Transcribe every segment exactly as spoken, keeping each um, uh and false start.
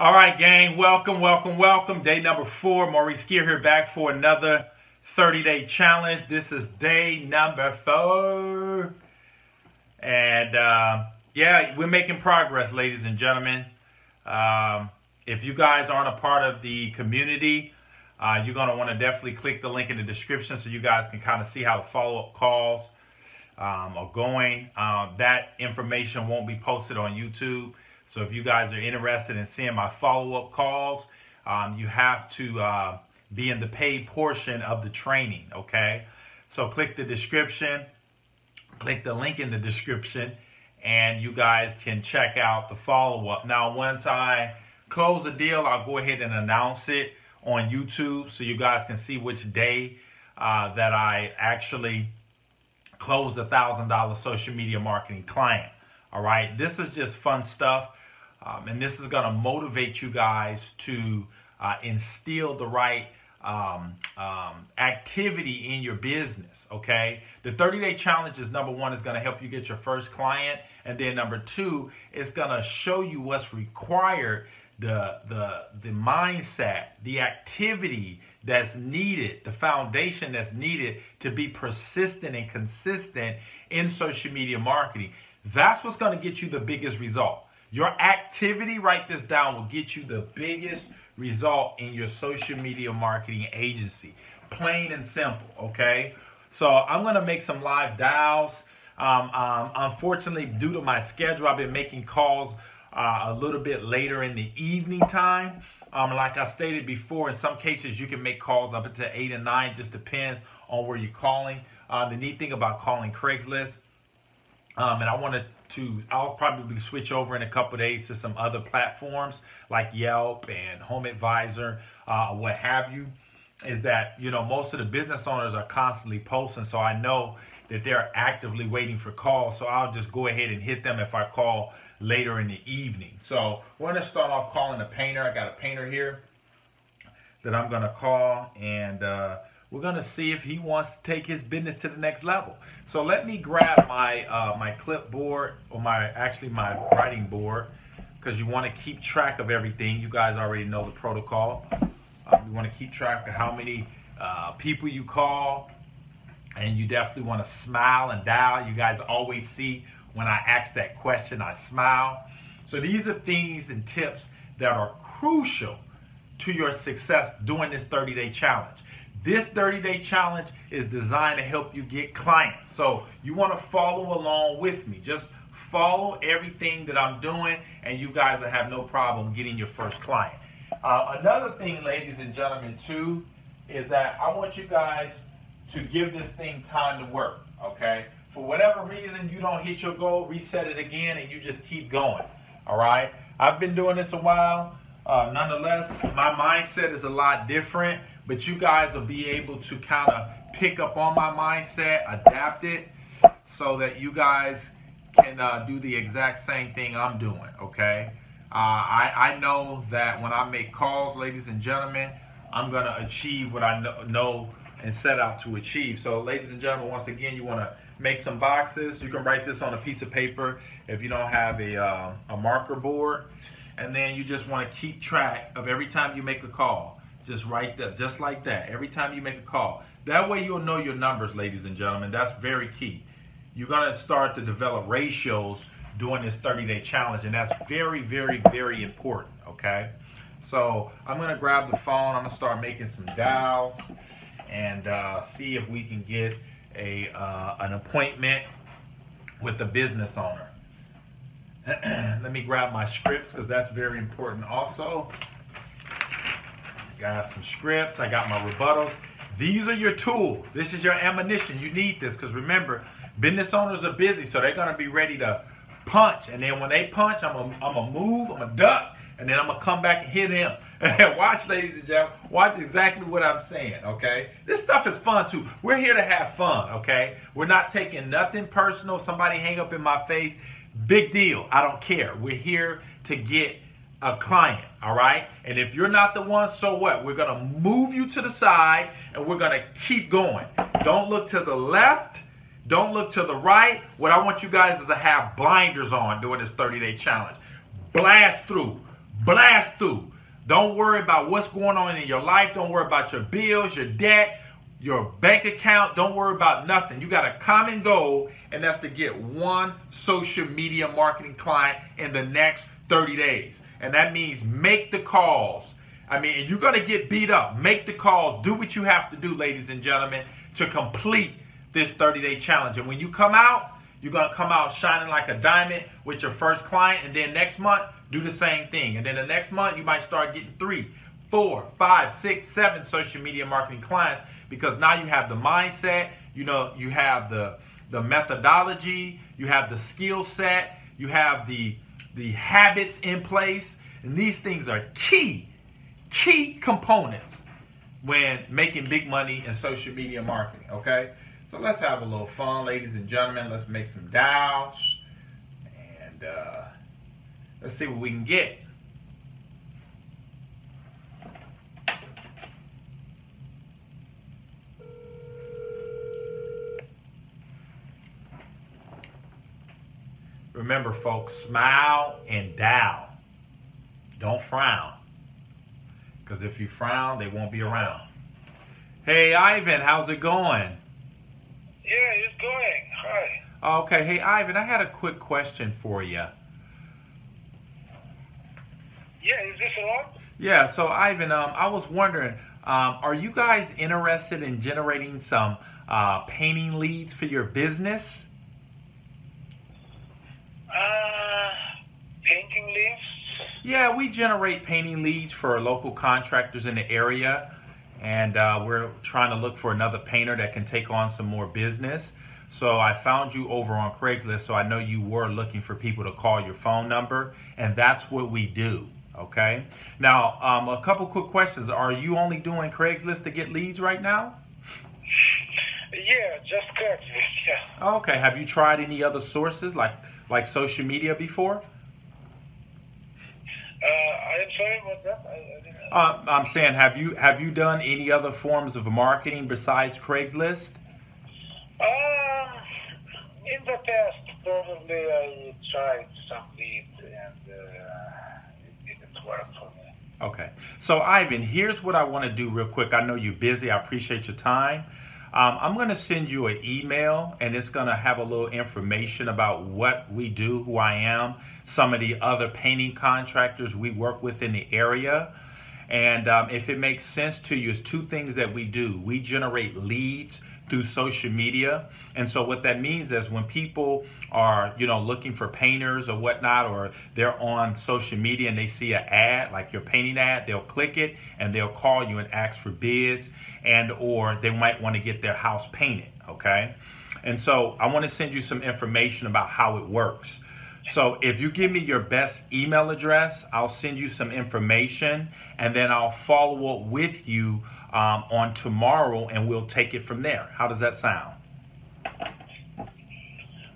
All right, gang, welcome, welcome, welcome. Day number four, Maurice Gear here back for another thirty-day challenge. This is day number four. And uh, yeah, we're making progress, ladies and gentlemen. Um, if you guys aren't a part of the community, uh, you're gonna wanna definitely click the link in the description so you guys can kind of see how the follow-up calls um, are going. Uh, that information won't be posted on YouTube. So if you guys are interested in seeing my follow-up calls, um, you have to uh, be in the paid portion of the training, okay? So click the description, click the link in the description, and you guys can check out the follow-up. Now, once I close the deal, I'll go ahead and announce it on YouTube so you guys can see which day uh, that I actually closed a one thousand dollar social media marketing client, all right? This is just fun stuff. Um, and this is going to motivate you guys to uh, instill the right um, um, activity in your business, okay? The thirty-day challenge is, number one, is going to help you get your first client. And then number two, it's going to show you what's required, the, the, the mindset, the activity that's needed, the foundation that's needed to be persistent and consistent in social media marketing. That's what's going to get you the biggest result. Your activity, write this down, will get you the biggest result in your social media marketing agency. Plain and simple, okay? So I'm going to make some live dials. Um, um, unfortunately, due to my schedule, I've been making calls uh, a little bit later in the evening time. Um, like I stated before, in some cases, you can make calls up until eight and nine. Just depends on where you're calling. Uh, the neat thing about calling Craigslist, Um, and I want to, I'll probably switch over in a couple of days to some other platforms like Yelp and Home Advisor, uh, what have you, is that, you know, most of the business owners are constantly posting. So I know that they're actively waiting for calls. So I'll just go ahead and hit them if I call later in the evening. So we're going to start off calling a painter. I got a painter here that I'm going to call, and uh, we're going to see if he wants to take his business to the next level. So let me grab my uh, my clipboard, or my actually my writing board, because you want to keep track of everything. You guys already know the protocol. Uh, you want to keep track of how many uh, people you call, and you definitely want to smile and dial. You guys always see when I ask that question, I smile. So these are things and tips that are crucial to your success during this thirty-day challenge. This thirty-day challenge is designed to help you get clients. So you want to follow along with me. Just follow everything that I'm doing, and you guys will have no problem getting your first client. Uh, another thing, ladies and gentlemen, too, is that I want you guys to give this thing time to work, okay? For whatever reason, you don't hit your goal, reset it again, and you just keep going, all right? I've been doing this a while. Uh, nonetheless, my mindset is a lot different. But you guys will be able to kind of pick up on my mindset, adapt it, so that you guys can uh, do the exact same thing I'm doing, okay? Uh, I, I know that when I make calls, ladies and gentlemen, I'm going to achieve what I know, know and set out to achieve. So, ladies and gentlemen, once again, you want to make some boxes. You can write this on a piece of paper if you don't have a, uh, a marker board. And then you just want to keep track of every time you make a call. Just write that, just like that, every time you make a call. That way you'll know your numbers, ladies and gentlemen. That's very key. You're going to start to develop ratios during this thirty-day challenge, and that's very, very, very important, okay? So I'm going to grab the phone. I'm going to start making some dials and uh, see if we can get a uh, an appointment with the business owner. Let me grab my scripts, because that's very important also. Got some scripts, I got my rebuttals. These are your tools. This is your ammunition. You need this, because remember, business owners are busy, so they're gonna be ready to punch. And then when they punch, I'm gonna I'm gonna move, I'm gonna duck, and then I'm gonna come back and hit him. Watch, ladies and gentlemen, watch exactly what I'm saying, okay? This stuff is fun too. We're here to have fun, okay? We're not taking nothing personal. Somebody hang up in my face, big deal, I don't care. We're here to get a client, all right? And if you're not the one, so what? We're gonna move you to the side, and we're gonna keep going. Don't look to the left, don't look to the right. What I want you guys is to have blinders on during this thirty-day challenge. Blast through, blast through. Don't worry about what's going on in your life. Don't worry about your bills, your debt, your bank account. Don't worry about nothing. You got a common goal, and that's to get one social media marketing client in the next thirty days. And that means make the calls. I mean, you're going to get beat up. Make the calls. Do what you have to do, ladies and gentlemen, to complete this thirty-day challenge. And when you come out, you're going to come out shining like a diamond with your first client. And then next month, do the same thing. And then the next month, you might start getting three, four, five, six, seven social media marketing clients, because now you have the mindset, you know, you have the, the methodology, you have the skill set, you have the, the habits in place. And these things are key. Key components when making big money in social media marketing, okay? So let's have a little fun, ladies and gentlemen. Let's make some dials and uh, let's see what we can get. Remember, folks, smile and dial. Don't frown. Because if you frown, they won't be around. Hey, Ivan, how's it going? Yeah, it's going. Hi. Okay, hey, Ivan, I had a quick question for you. Yeah, is this on? Yeah, so, Ivan, um, I was wondering, um, are you guys interested in generating some uh, painting leads for your business? Uh, painting leads? Yeah, we generate painting leads for local contractors in the area, and uh, we're trying to look for another painter that can take on some more business. So I found you over on Craigslist, so I know you were looking for people to call your phone number, and that's what we do, okay? Now, um, a couple quick questions. Are you only doing Craigslist to get leads right now? Yeah, just Craigslist, yeah. Okay, have you tried any other sources, like, like social media before? Uh, I'm sorry about that. I, I um, I'm saying, have you have you done any other forms of marketing besides Craigslist? Um, in the past, probably I tried some leads and uh, it didn't work for me. Okay, so Ivan, here's what I want to do real quick. I know you're busy. I appreciate your time. Um, I'm going to send you an email, and it's going to have a little information about what we do, who I am, some of the other painting contractors we work with in the area. And um, if it makes sense to you, it's two things that we do. We generate leads through social media. And so what that means is when people are, you know, looking for painters or whatnot, or they're on social media and they see an ad, like your painting ad, they'll click it and they'll call you and ask for bids, and or they might want to get their house painted, okay? And so I want to send you some information about how it works. So if you give me your best email address, I'll send you some information, and then I'll follow up with you Um, on tomorrow, and we'll take it from there. How does that sound?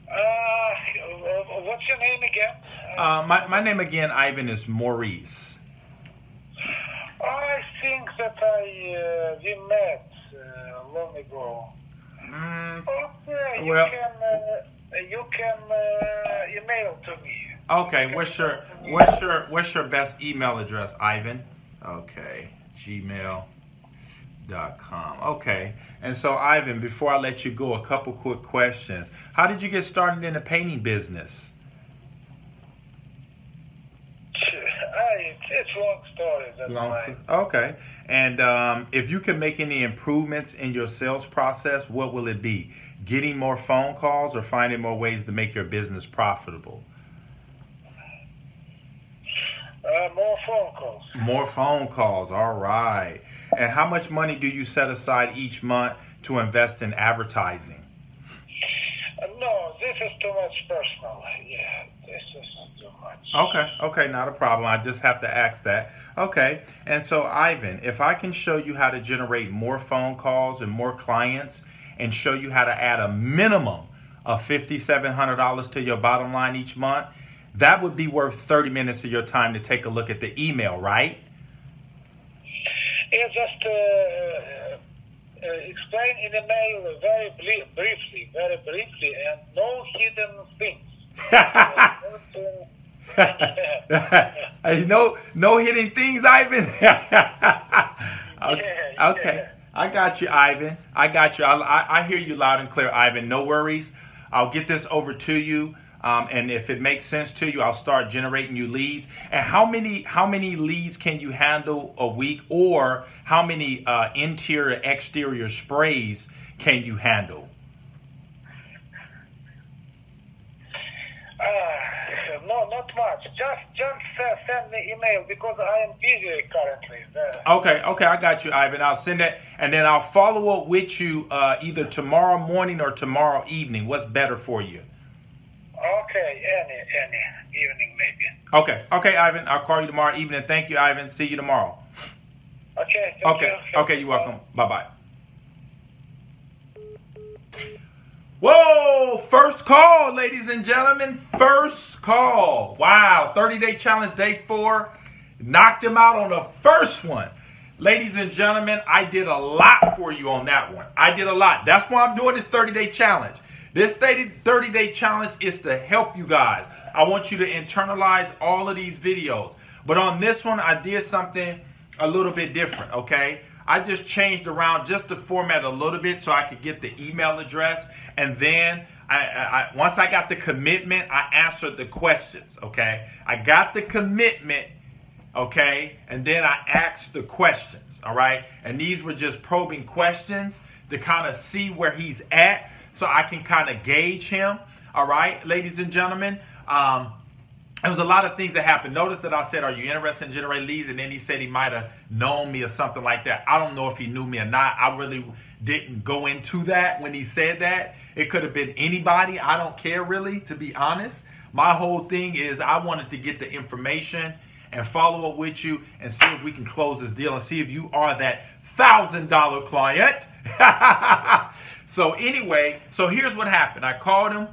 Uh, what's your name again? Uh, my, my name again, Ivan, is Maurice. I think that I uh, we met uh, long ago. Mm, okay, you well, can uh, you can uh, email to me. Okay, you what's your what's your what's your best email address, Ivan? Okay, Gmail. Dot com. Okay, and so Ivan, before I let you go, a couple quick questions. How did you get started in the painting business? I, it's long story. That's long story. Okay, and um, if you can make any improvements in your sales process, what will it be? Getting more phone calls or finding more ways to make your business profitable? Uh, more phone calls. More phone calls. All right. And how much money do you set aside each month to invest in advertising? Uh, no, this is too much personal. Yeah, this is too much. Okay, okay, not a problem. I just have to ask that. Okay, and so Ivan, if I can show you how to generate more phone calls and more clients and show you how to add a minimum of fifty-seven hundred dollars to your bottom line each month, that would be worth thirty minutes of your time to take a look at the email, right? Yeah, just uh, uh, explain in the mail very briefly, very briefly, and no hidden things. uh, not, uh, no, no hitting things, Ivan. okay, yeah, okay. Yeah. I got you, Ivan. I got you. I, I, I hear you loud and clear, Ivan. No worries. I'll get this over to you, um, and if it makes sense to you, I'll start generating you leads. And how many how many leads can you handle a week, or how many uh, interior exterior sprays can you handle? No, not much. Just, just uh, send me email because I am busy currently. Uh, okay, okay, I got you, Ivan. I'll send it, and then I'll follow up with you uh, either tomorrow morning or tomorrow evening. What's better for you? Okay, any, any evening maybe. Okay, okay, Ivan. I'll call you tomorrow evening. Thank you, Ivan. See you tomorrow. Okay. Okay. You. Okay. You're welcome. Bye, bye. Whoa, first call, ladies and gentlemen, first call. Wow, thirty day challenge, day four. Knocked him out on the first one. Ladies and gentlemen, I did a lot for you on that one. I did a lot. That's why I'm doing this thirty day challenge. This thirty day challenge is to help you guys. I want you to internalize all of these videos. But on this one, I did something a little bit different, okay? I just changed around just the format a little bit so I could get the email address, and then I, I, I once I got the commitment, I answered the questions, okay? I got the commitment, okay, and then I asked the questions, all right? And these were just probing questions to kind of see where he's at so I can kind of gauge him, all right, ladies and gentlemen? Um, There was a lot of things that happened. Notice that I said, are you interested in generating leads? And then he said he might have known me or something like that. I don't know if he knew me or not. I really didn't go into that when he said that. It could have been anybody. I don't care really, to be honest. My whole thing is I wanted to get the information and follow up with you and see if we can close this deal and see if you are that thousand dollar client. So anyway, so here's what happened. I called him.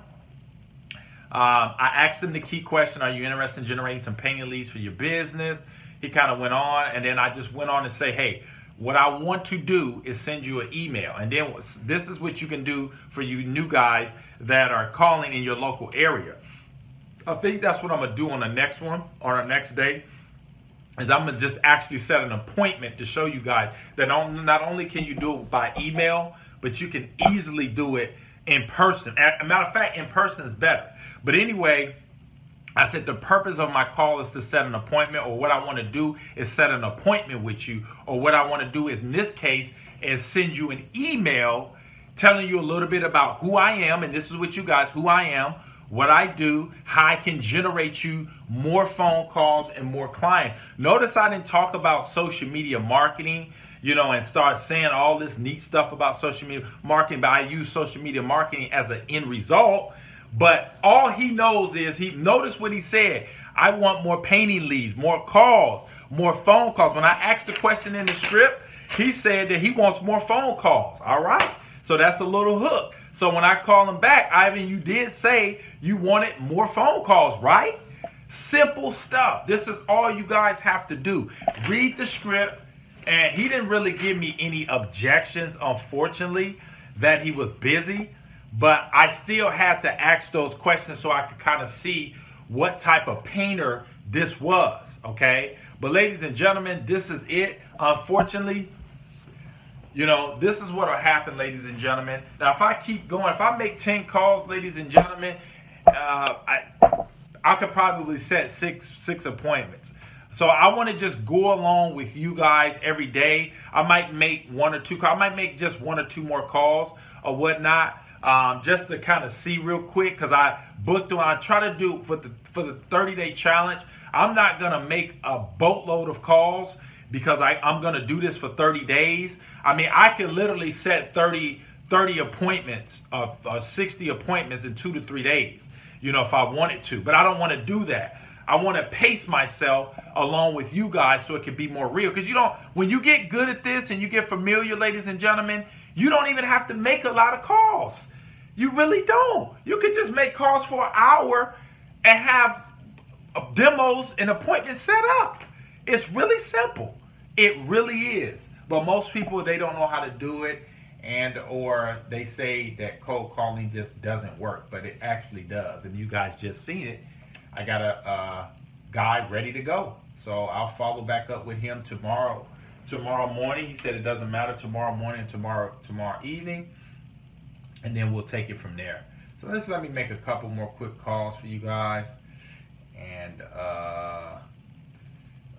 Um, I asked him the key question, are you interested in generating some paying leads for your business? He kind of went on, and then I just went on and say, hey, what I want to do is send you an email. And then this is what you can do for you new guys that are calling in your local area. I think that's what I'm going to do on the next one, on our next day, is I'm going to just actually set an appointment to show you guys that not only can you do it by email, but you can easily do it in person. As a matter of fact, in person is better. But anyway, I said the purpose of my call is to set an appointment, or what I want to do is set an appointment with you, or what I want to do is, in this case, is send you an email telling you a little bit about who I am, and this is with you guys, who I am, what I do, how I can generate you more phone calls and more clients. Notice I didn't talk about social media marketing, you know, and start saying all this neat stuff about social media marketing, but I use social media marketing as an end result. But all he knows is, he notice what he said, I want more painting leads, more calls, more phone calls. When I asked the question in the script, he said that he wants more phone calls, all right? So that's a little hook. So when I call him back, Ivan, you did say you wanted more phone calls, right? Simple stuff. This is all you guys have to do. Read the script. And he didn't really give me any objections, unfortunately, that he was busy. But I still had to ask those questions so I could kind of see what type of painter this was, okay? But ladies and gentlemen, this is it. Unfortunately, you know, this is what will happen, ladies and gentlemen. Now, if I keep going, if I make ten calls, ladies and gentlemen, uh, I, I could probably set six, six appointments. So I want to just go along with you guys every day. I might make one or two calls. I might make just one or two more calls or whatnot. Um, just to kind of see real quick, because I booked one. I try to do for the for the thirty day challenge. I'm not gonna make a boatload of calls because I, I'm gonna do this for thirty days. I mean, I could literally set thirty appointments of uh, sixty appointments in two to three days. You know, if I wanted to, but I don't want to do that. I want to pace myself along with you guys so it can be more real. Because you don't, when you get good at this and you get familiar, ladies and gentlemen, you don't even have to make a lot of calls. You really don't. You could just make calls for an hour and have demos and appointments set up. It's really simple. It really is. But most people, they don't know how to do it, and or they say that cold calling just doesn't work, but it actually does. And you guys just seen it. I got a uh, guy ready to go. So I'll follow back up with him tomorrow tomorrow morning. He said it doesn't matter, tomorrow morning, tomorrow tomorrow evening, and then we'll take it from there. So let's let me make a couple more quick calls for you guys. And uh,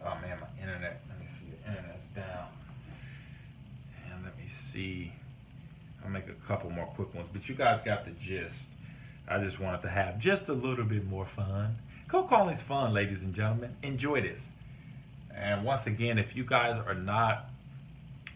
oh man, my internet, let me see, the internet's down. And let me see, I'll make a couple more quick ones, but you guys got the gist. I just wanted to have just a little bit more fun. Cold calling is fun, ladies and gentlemen. Enjoy this. And once again, if you guys are not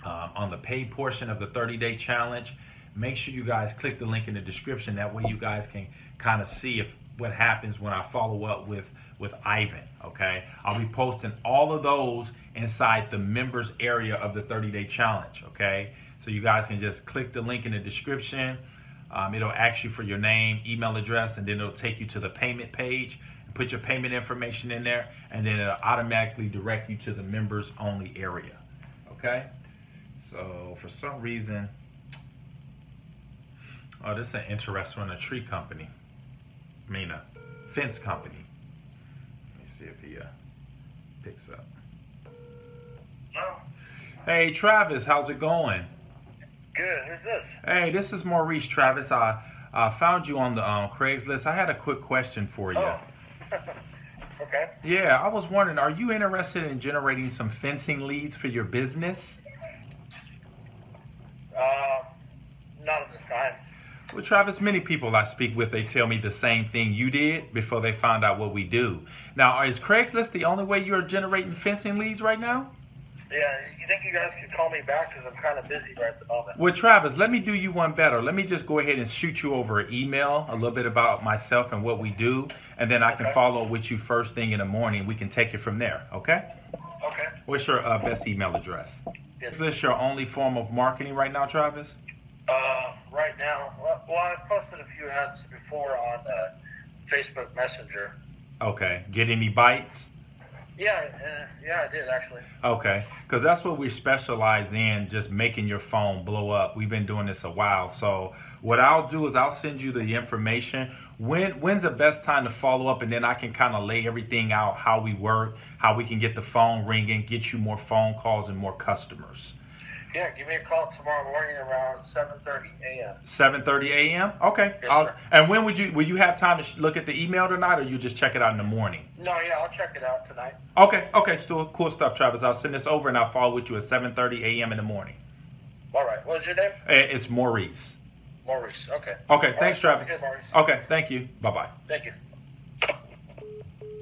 um, on the paid portion of the thirty day challenge, make sure you guys click the link in the description. That way you guys can kind of see if what happens when I follow up with, with Ivan, okay? I'll be posting all of those inside the members area of the thirty day challenge, okay? So you guys can just click the link in the description. Um, it'll ask you for your name, email address, and then it'll take you to the payment page. Put your payment information in there, and then it'll automatically direct you to the members only area, okay? So for some reason, oh, this is an interesting one, a tree company. I mean, a fence company. Let me see if he uh, picks up. Hello? Hey, Travis, how's it going? Good, who's this? Hey, this is Maurice, Travis. I, I found you on the um, Craigslist. I had a quick question for you. Oh. Okay. Yeah, I was wondering, are you interested in generating some fencing leads for your business? Uh, not at this time. Well, Travis, many people I speak with, they tell me the same thing you did before they found out what we do. Now, is Craigslist the only way you're generating fencing leads right now? Yeah, you think you guys could call me back because I'm kind of busy right at the moment. Well, Travis, let me do you one better. Let me just go ahead and shoot you over an email, a little bit about myself and what we do, and then I okay. can follow up with you first thing in the morning. We can take it from there, okay? Okay. What's your uh, best email address? Yes. Is this your only form of marketing right now, Travis? Uh, right now, well, I posted a few ads before on uh, Facebook Messenger. Okay. Get any bites? Yeah, uh, yeah, I did actually. Okay, because that's what we specialize in, just making your phone blow up. We've been doing this a while. So what I'll do is I'll send you the information. When when's the best time to follow up, and then I can kind of lay everything out, how we work, how we can get the phone ringing, get you more phone calls and more customers. Yeah, give me a call tomorrow morning around seven thirty A M seven thirty A M Okay. Yes, I'll, and when would you, will you have time to look at the email tonight, or you just check it out in the morning? No, yeah, I'll check it out tonight. Okay, okay, still cool stuff, Travis. I'll send this over and I'll follow with you at seven thirty A M in the morning. All right, what was your name? It's Maurice. Maurice, okay. Okay, All thanks, right, Travis. Good, Maurice. Okay, thank you. Bye-bye. Thank you.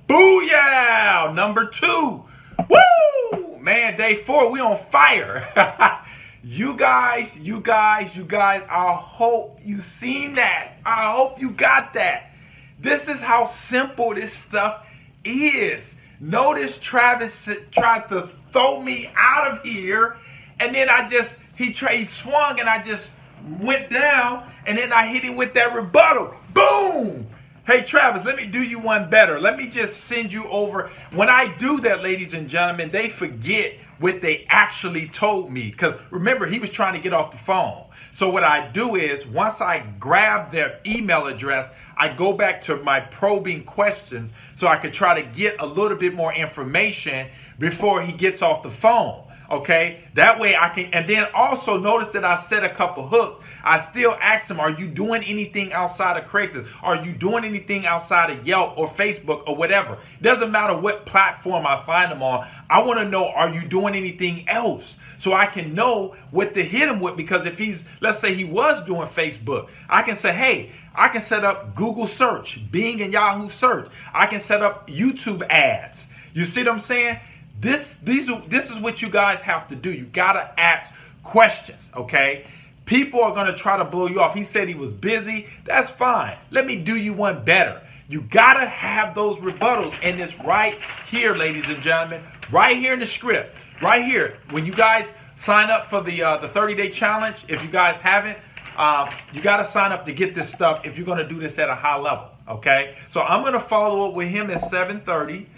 Booyah! Number two. Woo! Man, day four, we on fire. You guys, you guys, you guys, I hope you seen that. I hope you got that. This is how simple this stuff is. Notice Travis tried to throw me out of here, and then I just, he, he swung and I just went down, and then I hit him with that rebuttal. Boom! Hey, Travis, let me do you one better. Let me just send you over. When I do that, ladies and gentlemen, they forget what they actually told me. Because remember, he was trying to get off the phone. So what I do is, once I grab their email address, I go back to my probing questions so I could try to get a little bit more information before he gets off the phone. Okay, that way I can, and then also notice that I set a couple hooks. I still ask them, are you doing anything outside of Craigslist? Are you doing anything outside of Yelp or Facebook or whatever? Doesn't matter what platform I find them on. I want to know, are you doing anything else? So I can know what to hit him with, because if he's, let's say he was doing Facebook, I can say, hey, I can set up Google search, Bing and Yahoo search. I can set up YouTube ads. You see what I'm saying? This, these, this is what you guys have to do. You gotta ask questions, okay? People are gonna try to blow you off. He said he was busy. That's fine. Let me do you one better. You gotta have those rebuttals, and it's right here, ladies and gentlemen, right here in the script, right here. When you guys sign up for the uh, the thirty day challenge, if you guys haven't, uh, you gotta sign up to get this stuff if you're gonna do this at a high level, okay? So I'm gonna follow up with him at seven thirty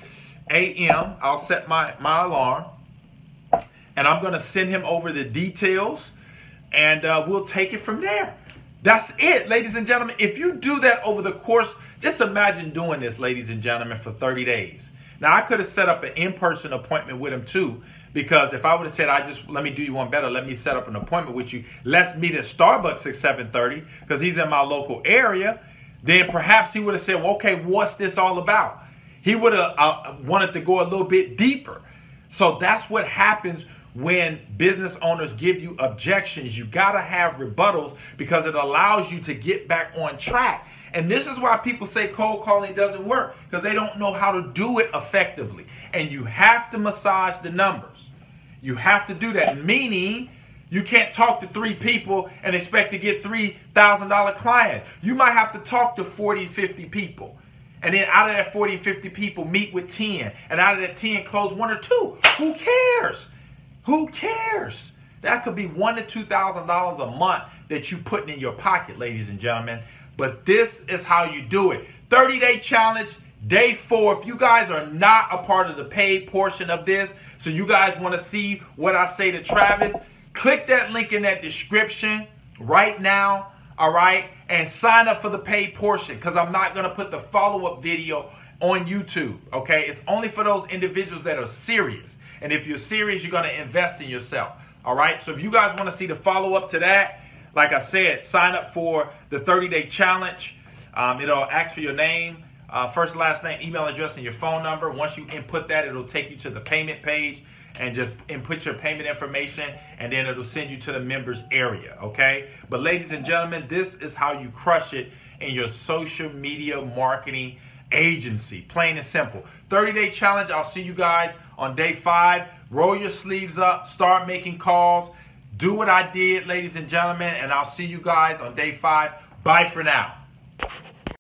A M I'll set my, my alarm, and I'm going to send him over the details, and uh, we'll take it from there. That's it, ladies and gentlemen. If you do that over the course, just imagine doing this, ladies and gentlemen, for thirty days. Now, I could have set up an in-person appointment with him too, because if I would have said, I just, let me do you one better, let me set up an appointment with you, let's meet at Starbucks at seven thirty, because he's in my local area, then perhaps he would have said, well, okay, what's this all about? He would have uh, wanted to go a little bit deeper. So that's what happens when business owners give you objections. You gotta have rebuttals, because it allows you to get back on track. And this is why people say cold calling doesn't work, because they don't know how to do it effectively. And you have to massage the numbers. You have to do that, meaning you can't talk to three people and expect to get three thousand dollar clients. You might have to talk to forty, fifty people. And then out of that forty, fifty people, meet with ten. And out of that ten, close one or two. Who cares? Who cares? That could be one thousand to two thousand dollars a month that you putting in your pocket, ladies and gentlemen. But this is how you do it. thirty day challenge, day four. If you guys are not a part of the paid portion of this, so you guys want to see what I say to Travis, click that link in that description right now, all right? And sign up for the paid portion, because I'm not going to put the follow-up video on YouTube, okay? It's only for those individuals that are serious. And if you're serious, you're going to invest in yourself, all right? So if you guys want to see the follow-up to that, like I said, sign up for the thirty day challenge. Um, it'll ask for your name, uh, first, last name, email address, and your phone number. Once you input that, it'll take you to the payment page and just input your payment information, and then it'll send you to the members area, okay? But ladies and gentlemen, this is how you crush it in your social media marketing agency, plain and simple. thirty day challenge, I'll see you guys on day five. Roll your sleeves up, start making calls. Do what I did, ladies and gentlemen, and I'll see you guys on day five. Bye for now.